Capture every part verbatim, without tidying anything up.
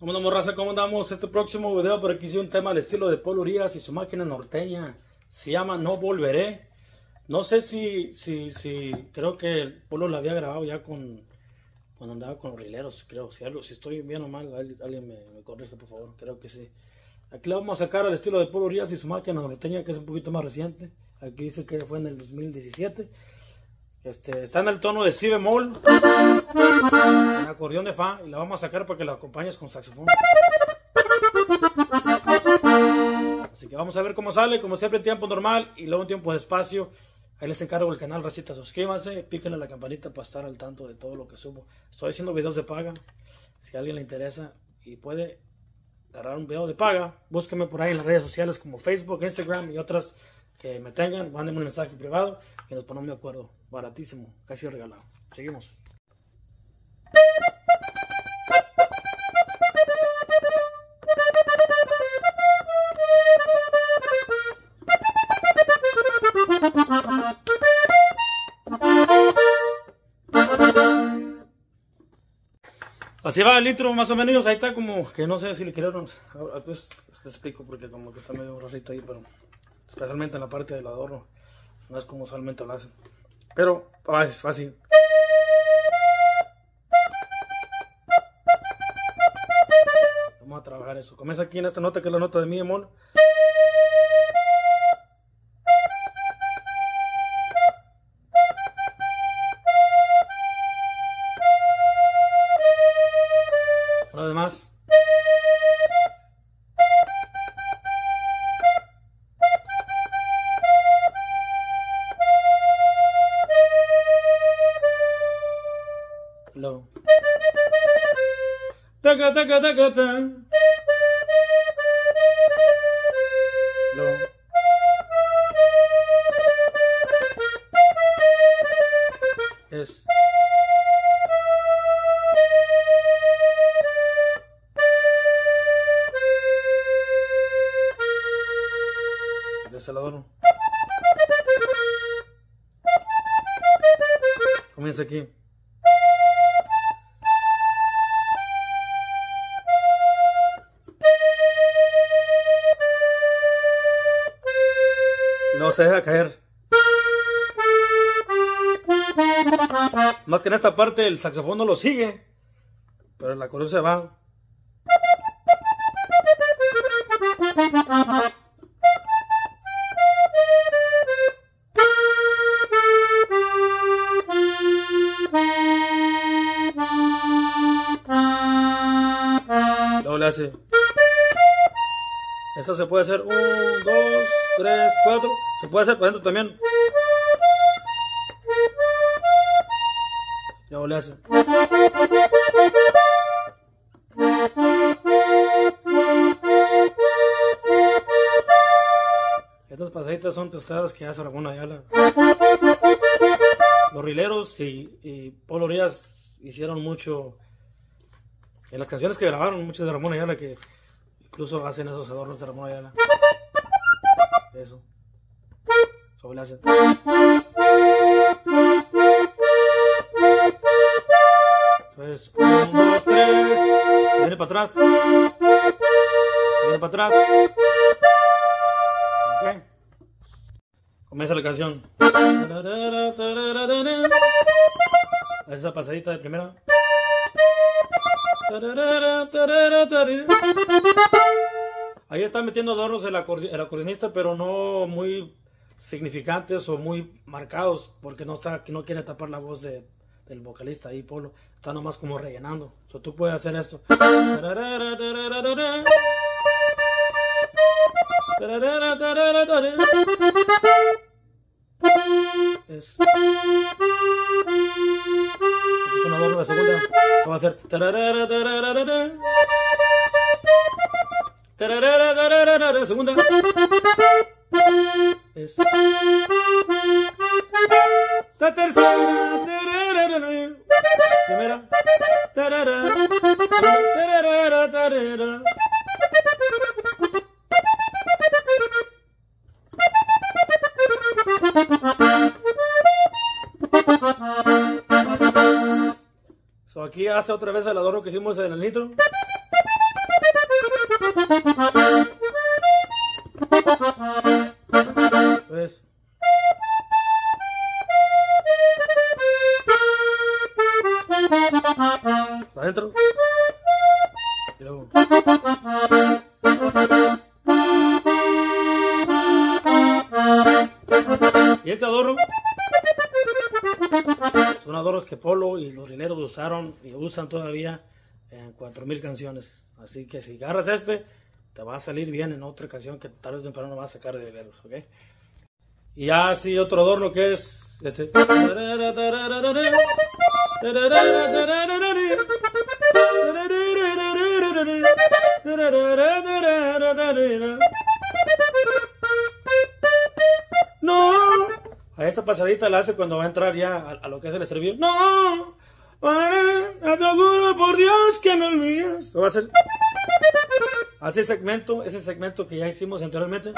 ¿Cómo andamos, raza? ¿Cómo andamos? Este próximo video por aquí hice un tema al estilo de Polo Urias y su máquina norteña. Se llama No Volveré. No sé si, si, si, creo que el Polo la había grabado ya con, cuando andaba con los Rieleros, creo. Si, algo, si estoy bien o mal, alguien me, me corrige, por favor. Creo que sí. Aquí la vamos a sacar al estilo de Polo Urias y su máquina norteña, que es un poquito más reciente. Aquí dice que fue en el dos mil diecisiete. Este, está en el tono de si bemol, en acordeón de fa, y la vamos a sacar para que la acompañes con saxofón. Así que vamos a ver cómo sale, como siempre en tiempo normal y luego en tiempo despacio. Ahí les encargo el canal, racita, suscríbanse, píquenle la campanita para estar al tanto de todo lo que subo. Estoy haciendo videos de paga, si a alguien le interesa y puede agarrar un video de paga, búsquenme por ahí en las redes sociales como Facebook, Instagram y otras que me tengan, mándenme un mensaje privado y nos ponemos de acuerdo. Baratísimo, casi regalado. Seguimos. Así va el intro más o menos, ahí está como que no sé si le quiero, pues les explico porque como que está medio rarito ahí, pero especialmente en la parte del adorno, no es como usualmente lo hacen, pero ah, es fácil. Vamos a trabajar eso. Comienza aquí en esta nota que es la nota de mi bemol. Una vez más. Low. Taca, taca, taca, tan. Low. Es. Desalador. Comienza aquí. No se deja caer. Más que en esta parte el saxofón no lo sigue, pero el acordeón se va. Luego le hace. Eso se puede hacer. Un, dos, tres, cuatro. Se puede hacer para adentro también. Luego le hace. Estas pasaditas son pesadas que hace Ramón Ayala. Los Rieleros y, y Polo Urias hicieron mucho. En las canciones que grabaron, muchas de Ramón Ayala que incluso hacen esos adornos de Ramón Ayala. Eso. Sobre la hace. Eso es. Un, dos, tres. Se viene para atrás. Se viene para atrás. Ok. Comienza la canción. Hace esa pasadita de primera. Ahí están metiendo adornos el acordeonista, pero no muy significantes o muy marcados, porque no está, no quiere tapar la voz de, del vocalista ahí, Polo. Está nomás como rellenando. O sea, tú puedes hacer esto. Es. Es un adorno de segunda. Va a ser. Segunda. Es. La tercera. Primera. Aquí hace otra vez el adorno que hicimos en el intro. Entonces, para adentro. Y luego. Y este adorno son adornos que Polo y los Rieleros usaron y usan todavía en cuatro mil canciones. Así que si agarras este, te va a salir bien en otra canción que tal vez temprano vas a sacar de Rieleros, ¿ok? Y ya sí, otro adorno que es este. No, a esa pasadita la hace cuando va a entrar ya a, a lo que es el estribillo. No, te juro por Dios que me olvidas. Esto va a ser así el segmento, ese segmento que ya hicimos anteriormente.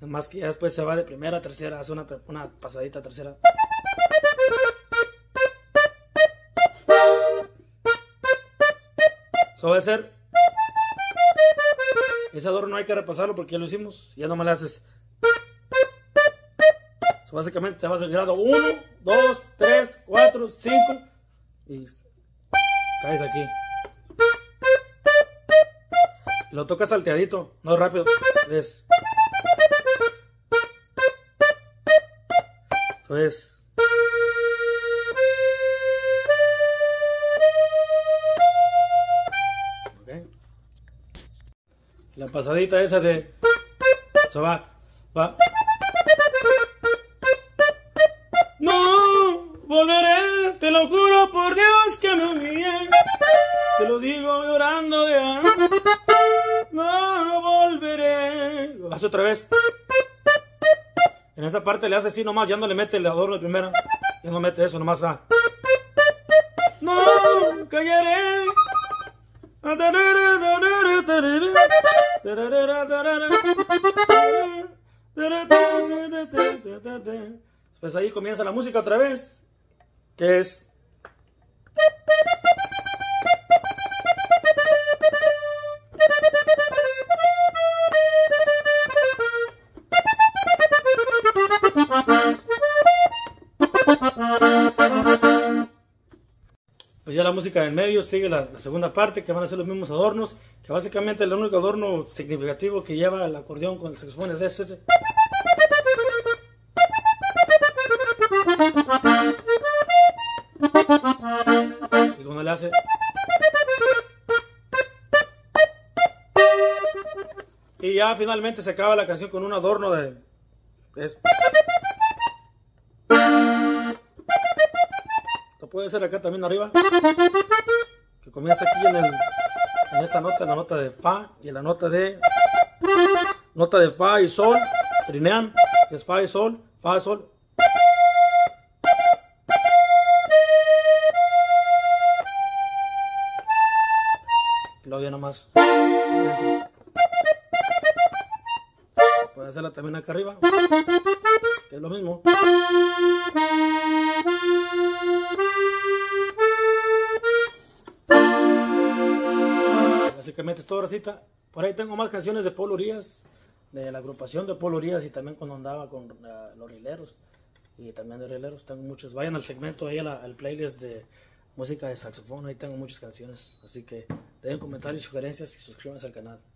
Más que ya después se va de primera a tercera, hace una, una pasadita a tercera. Eso va a ser. Ese adorno no hay que repasarlo porque ya lo hicimos. Ya no me lo haces. So, básicamente te vas al grado uno, dos, tres, cuatro, cinco. Y caes aquí. Lo tocas salteadito, no rápido. Entonces. Entonces. La pasadita esa de... Se va, va. No, volveré, te lo juro por Dios que me humillé. Te lo digo llorando de amor. No, no volveré. Lo hace otra vez. En esa parte le hace así nomás, ya no le mete el adorno de primera. Ya no mete eso, nomás va. No, callaré. Pues ahí comienza la música otra vez, que es ya la música del medio, sigue la, la segunda parte, que van a ser los mismos adornos, que básicamente el único adorno significativo que lleva el acordeón con el saxofón es este. Y cuando le hace... Y ya finalmente se acaba la canción con un adorno de... Es... Puede ser acá también arriba, que comienza aquí en, el, en esta nota, en la nota de fa y en la nota de nota de fa y sol, trinean, que es fa y sol, fa y sol. Y luego ya nomás. Puede hacerla también acá arriba, que es lo mismo. Básicamente es todo, recita. Por ahí tengo más canciones de Polo Urias, de la agrupación de Polo Urias, y también cuando andaba con uh, los Rieleros, y también de Rieleros tengo muchas. Vayan al segmento ahí, a la, al playlist de música de saxofón, ahí tengo muchas canciones. Así que dejen comentarios, sugerencias y suscríbanse al canal.